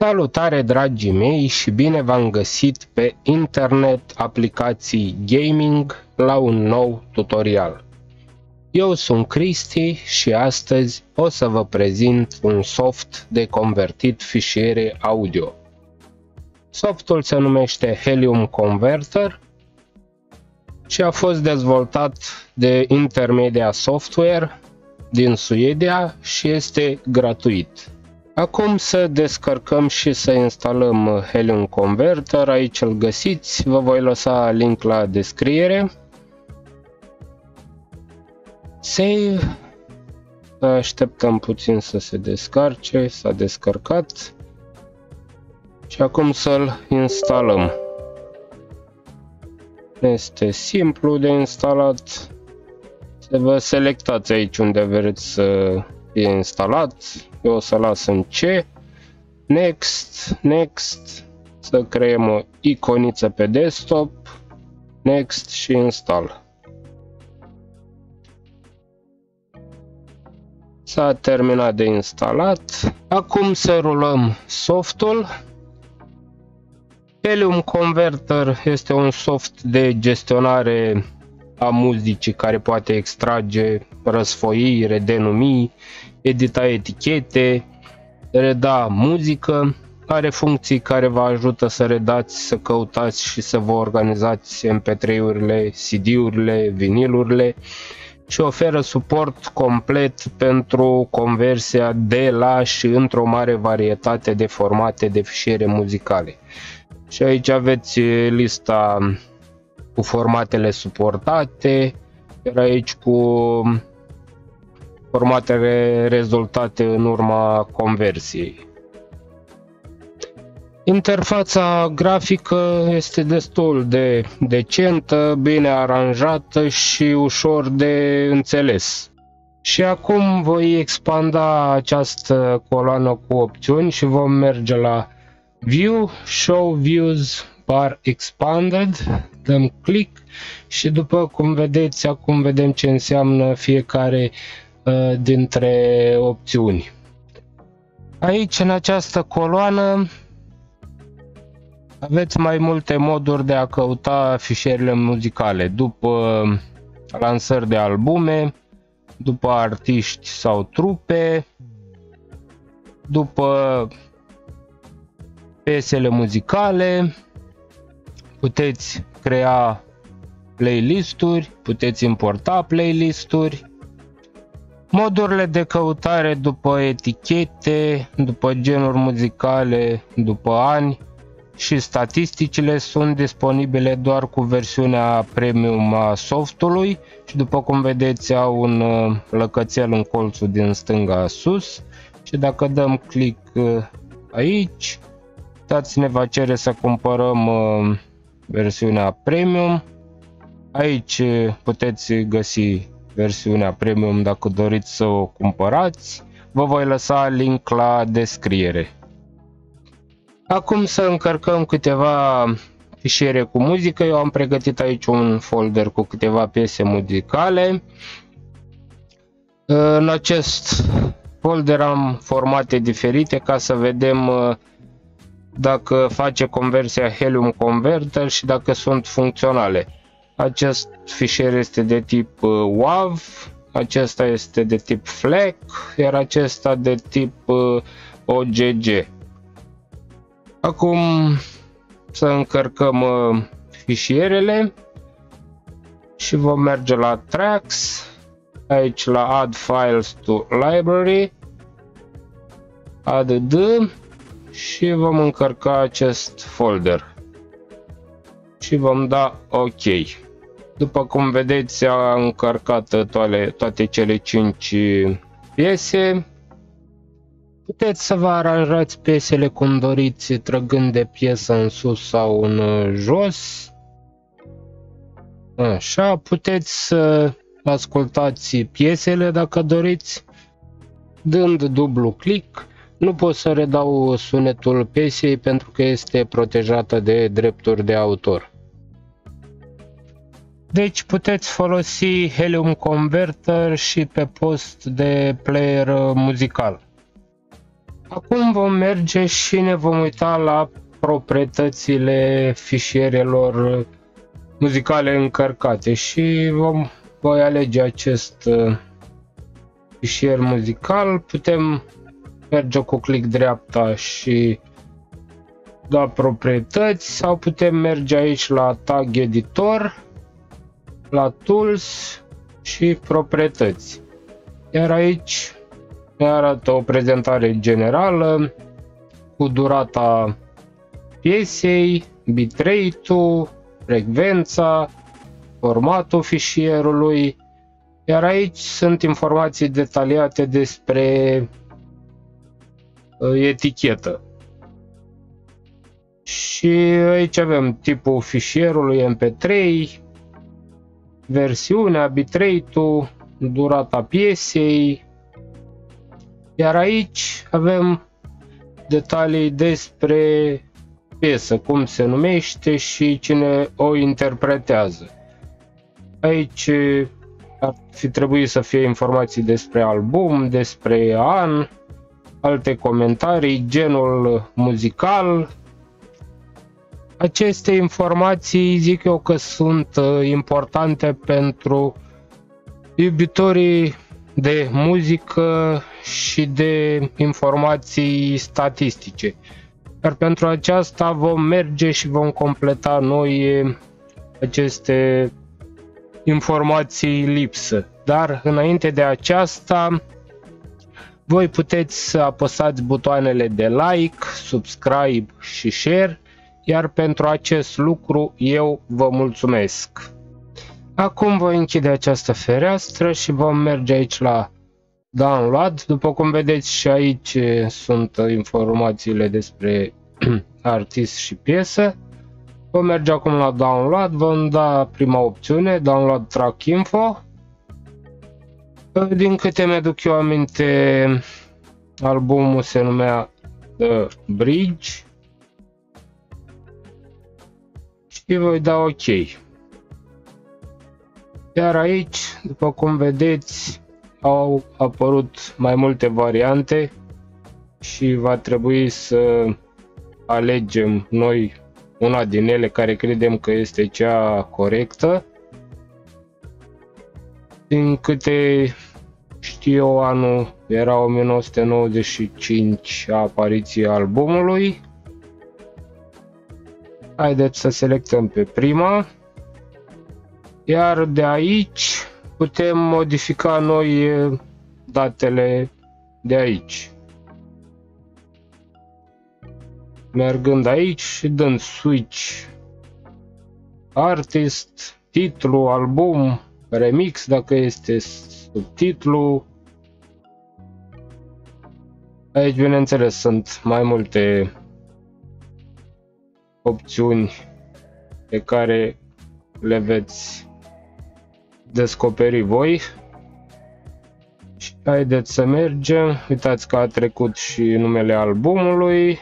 Salutare, dragii mei, și bine v-am găsit pe internet, aplicații gaming, la un nou tutorial. Eu sunt Cristi și astăzi o să vă prezint un soft de convertit fișiere audio. Softul se numește Helium Converter și a fost dezvoltat de Intermedia Software din Suedia și este gratuit. Acum să descărcăm și să instalăm Helium Converter, aici îl găsiți, vă voi lăsa link la descriere. Save, așteptăm puțin să se descarce, s-a descărcat și acum să-l instalăm. Este simplu de instalat, vă selectați aici unde vreți să fie instalat. Eu o să las în C, Next, Next, să creăm o iconiță pe desktop, Next și Install. S-a terminat de instalat. Acum să rulăm softul. Helium Converter este un soft de gestionare a muzicii care poate extrage, răsfoi, redenumi, edita etichete, reda muzică, are funcții care vă ajută să redați, să căutați și să vă organizați MP3-urile, CD-urile, vinilurile și oferă suport complet pentru conversia de la și într-o mare varietate de formate de fișiere muzicale. Și aici aveți lista cu formatele suportate, iar aici cu formatele rezultate în urma conversiei. Interfața grafică este destul de decentă, bine aranjată și ușor de înțeles. Și acum voi expanda această coloană cu opțiuni și vom merge la View, Show Views bar Expanded, dăm click și după cum vedeți, acum vedem ce înseamnă fiecare dintre opțiuni. Aici, în această coloană, aveți mai multe moduri de a căuta fișierele muzicale, după lansări de albume, după artiști sau trupe, după piesele muzicale, puteți crea playlisturi, puteți importa playlisturi, modurile de căutare după etichete, după genuri muzicale, după ani și statisticile sunt disponibile doar cu versiunea premium a softului și după cum vedeți au un lăcățel în colțul din stânga sus și dacă dăm click aici, uitați, ne va cere să cumpărăm versiunea premium. Aici puteți găsi versiunea premium dacă doriți să o cumpărați, vă voi lăsa link la descriere. Acum să încărcăm câteva fișiere cu muzică, eu am pregătit aici un folder cu câteva piese muzicale. În acest folder am formate diferite ca să vedem dacă face conversia Helium Converter și dacă sunt funcționale. Acest fișier este de tip WAV, acesta este de tip FLAC, iar acesta de tip OGG. Acum să încărcăm fișierele și vom merge la Tracks, aici la Add Files to Library, ADD, și vom încărca acest folder și vom da OK. După cum vedeți, a încărcat toate cele 5 piese. Puteți să vă aranjați piesele cum doriți, trăgând de piesă în sus sau în jos. Așa, puteți să ascultați piesele dacă doriți, dând dublu click. Nu pot să redau sunetul piesei pentru că este protejată de drepturi de autor. Deci puteți folosi Helium Converter și pe post de player muzical. Acum vom merge și ne vom uita la proprietățile fișierelor muzicale încărcate și voi alege acest fișier muzical. Putem merge cu click dreapta și da proprietăți, sau putem merge aici la tag editor, la tools și proprietăți. Iar aici ne arată o prezentare generală cu durata piesei, bitrate-ul, frecvența, formatul fișierului, iar aici sunt informații detaliate despre etichetă. Și aici avem tipul fișierului MP3, versiunea, bitrate-ul, durata piesei, iar aici avem detalii despre piesă, cum se numește și cine o interpretează. Aici ar fi trebuit să fie informații despre album, despre an, alte comentarii, genul muzical. Aceste informații zic eu că sunt importante pentru iubitorii de muzică și de informații statistice. Dar pentru aceasta vom merge și vom completa noi aceste informații lipsă. Dar înainte de aceasta, voi puteți să apăsați butoanele de like, subscribe și share, iar pentru acest lucru eu vă mulțumesc. Acum voi închide această fereastră și vom merge aici la download. După cum vedeți și aici sunt informațiile despre artist și piesă. Vom merge acum la download, vom da prima opțiune, download track info. Din câte mi-aduc eu aminte, albumul se numea The Bridge. Și voi da OK. Iar aici, după cum vedeți, au apărut mai multe variante și va trebui să alegem noi una din ele care credem că este cea corectă. Din câte știu eu, anul era 1995 apariția albumului. Haideți să selectăm pe prima, iar de aici putem modifica noi datele de aici. Mergând aici și dând switch, artist, titlu, album, remix dacă este subtitlu. Aici bineînțeles sunt mai multe opțiuni pe care le veți descoperi voi. Și haideți să mergem, uitați că a trecut și numele albumului.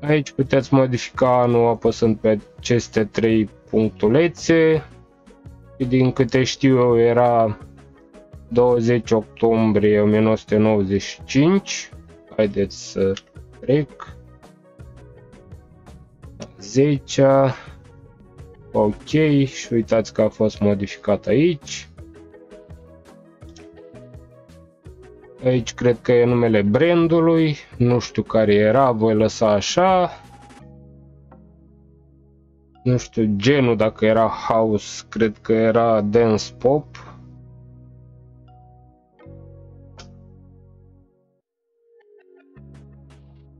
Aici puteți modifica anul apăsând pe aceste trei punctulețe. Din câte știu eu era 20 octombrie 1995. Haideți să trec. 10, ok, și uitați că a fost modificat aici. Aici cred că e numele brandului, nu știu care era, voi lăsa așa. Nu știu genul, dacă era house, cred că era dance pop.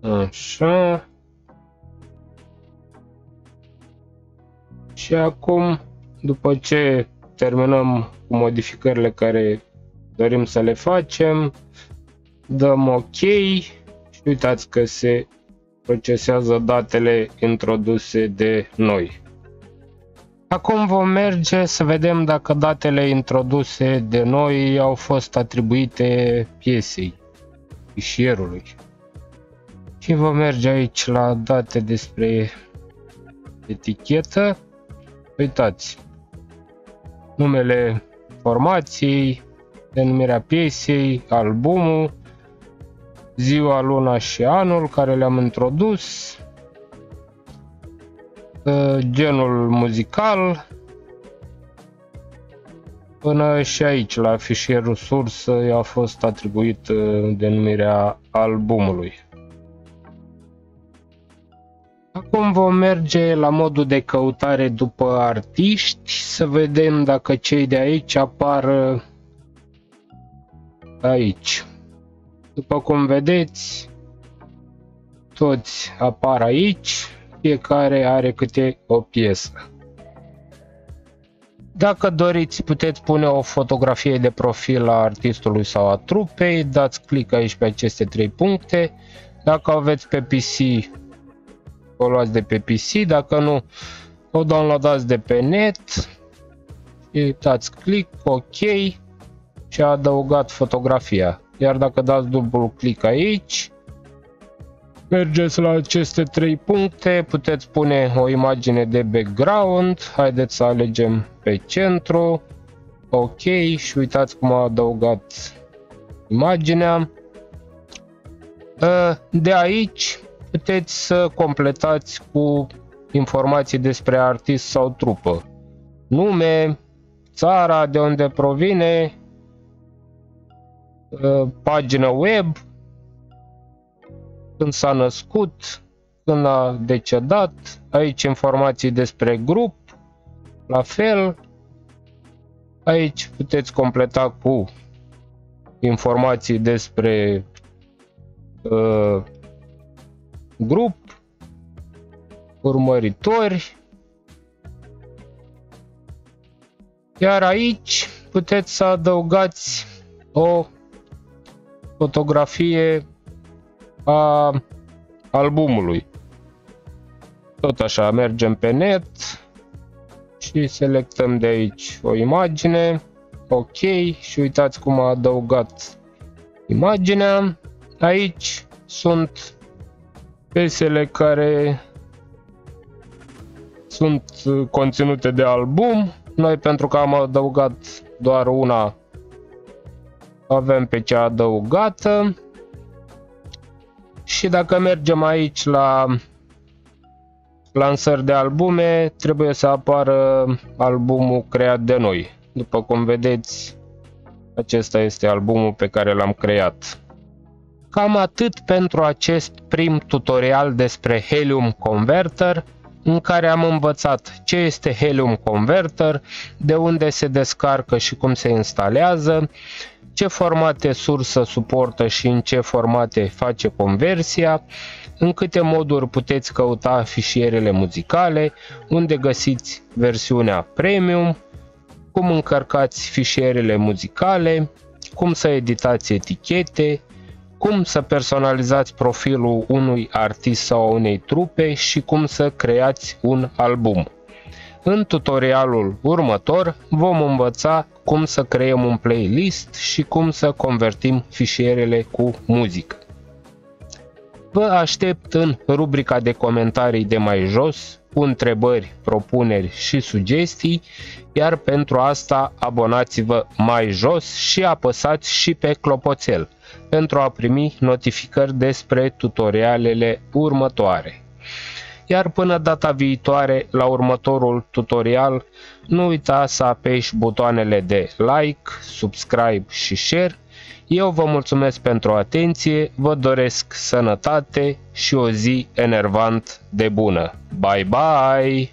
Așa. Și acum, după ce terminăm cu modificările care dorim să le facem, dăm OK și uitați că se procesează datele introduse de noi. Acum vom merge să vedem dacă datele introduse de noi au fost atribuite piesei, fișierului. Și vom merge aici la date despre etichetă. Uitați, numele formației, denumirea piesei, albumul, ziua, luna și anul care le-am introdus, genul muzical, până și aici la fișierul sursă i-a fost atribuit denumirea albumului. Acum vom merge la modul de căutare după artiști, să vedem dacă cei de aici apar aici. După cum vedeți, toți apar aici, fiecare are câte o piesă. Dacă doriți, puteți pune o fotografie de profil a artistului sau a trupei, dați click aici pe aceste 3 puncte. Dacă aveți pe PC, o luați de pe PC, dacă nu, o downloadați de pe net, dați click, OK și a adăugat fotografia. Iar dacă dați dublu click aici, mergeți la aceste 3 puncte, puteți pune o imagine de background, haideți să alegem pe centru, OK și uitați cum a adăugat imaginea. De aici puteți să completați cu informații despre artist sau trupă, nume, țara de unde provine, pagină web, când s-a născut, când a decedat, aici informații despre grup, la fel, aici puteți completa cu informații despre grup, urmăritori, iar aici puteți să adăugați o fotografie a albumului. Tot așa, mergem pe net și selectăm de aici o imagine, OK și uitați cum a adăugat imaginea. Aici sunt piesele care sunt conținute de album. Noi, pentru că am adăugat doar una, avem pe cea adăugată. Și dacă mergem aici la lansări de albume, trebuie să apară albumul creat de noi. După cum vedeți, acesta este albumul pe care l-am creat. Cam atât pentru acest prim tutorial despre Helium Converter, în care am învățat ce este Helium Converter, de unde se descarcă și cum se instalează, ce formate sursă suportă și în ce formate face conversia, în câte moduri puteți căuta fișierele muzicale, unde găsiți versiunea premium, cum încărcați fișierele muzicale, cum să editați etichete, cum să personalizați profilul unui artist sau unei trupe și cum să creați un album. În tutorialul următor vom învăța cum să creăm un playlist și cum să convertim fișierele cu muzică. Vă aștept în rubrica de comentarii de mai jos cu întrebări, propuneri și sugestii, iar pentru asta abonați-vă mai jos și apăsați și pe clopoțel pentru a primi notificări despre tutorialele următoare. Iar până data viitoare, la următorul tutorial, nu uita să apeși butoanele de like, subscribe și share. Eu vă mulțumesc pentru atenție, vă doresc sănătate și o zi enervant de bună. Bye bye!